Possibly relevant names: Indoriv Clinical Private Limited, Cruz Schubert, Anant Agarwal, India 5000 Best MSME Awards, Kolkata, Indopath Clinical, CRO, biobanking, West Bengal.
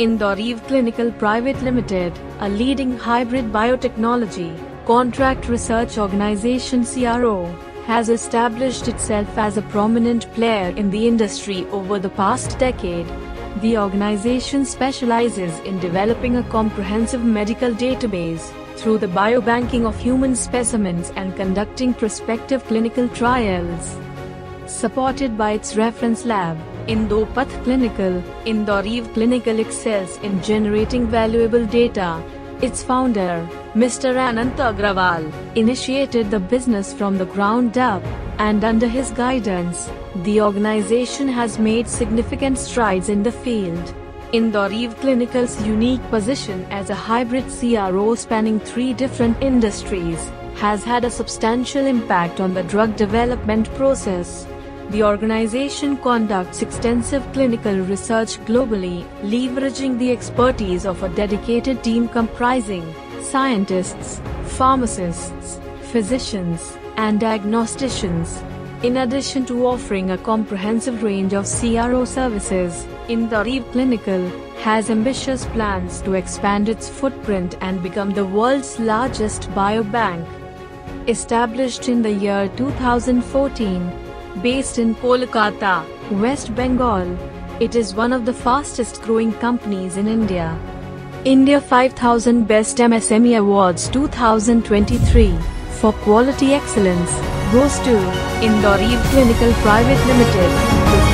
Indoriv Clinical Private Limited, a leading hybrid biotechnology contract research organization (CRO), has established itself as a prominent player in the industry over the past decade. The organization specializes in developing a comprehensive medical database through the biobanking of human specimens and conducting prospective clinical trials. Supported by its reference lab, Indopath Clinical, Indoriv Clinical excels in generating valuable data. Its founder, Mr. Anant Agarwal, initiated the business from the ground up, and under his guidance, the organization has made significant strides in the field. Indoriv Clinical's unique position as a hybrid CRO spanning three different industries has had a substantial impact on the drug development process. The organization conducts extensive clinical research globally, leveraging the expertise of a dedicated team comprising scientists, pharmacists, physicians, and diagnosticians. In addition to offering a comprehensive range of CRO services, Indoriv Clinical has ambitious plans to expand its footprint and become the world's largest biobank. Established in the year 2014, based in Kolkata, West Bengal, it is one of the fastest growing companies in India. India 5000 Best MSME Awards 2023 for quality excellence goes to Indoriv Clinical Private Limited.